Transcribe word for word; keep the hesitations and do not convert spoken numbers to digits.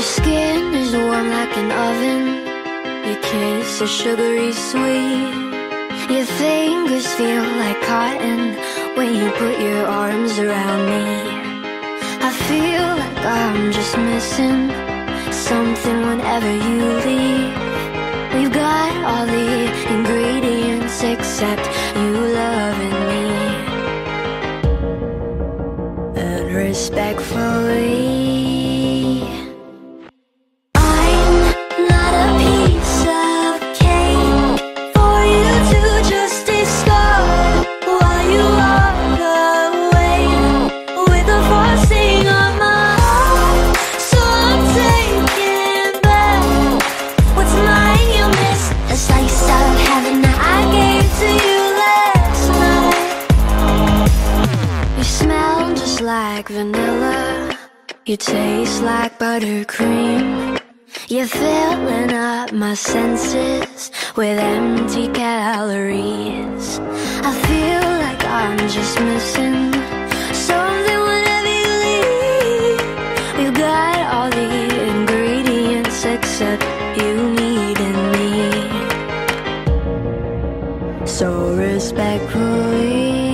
Your skin is warm like an oven. Your kiss is sugary sweet. Your fingers feel like cotton when you put your arms around me. I feel like I'm just missing something whenever you leave. We've got all the ingredients except you loving me. And respectfully, like vanilla, you taste like buttercream. You're filling up my senses with empty calories. I feel like I'm just missing something whenever you leave. We've got all the ingredients except you need in me. So respectfully,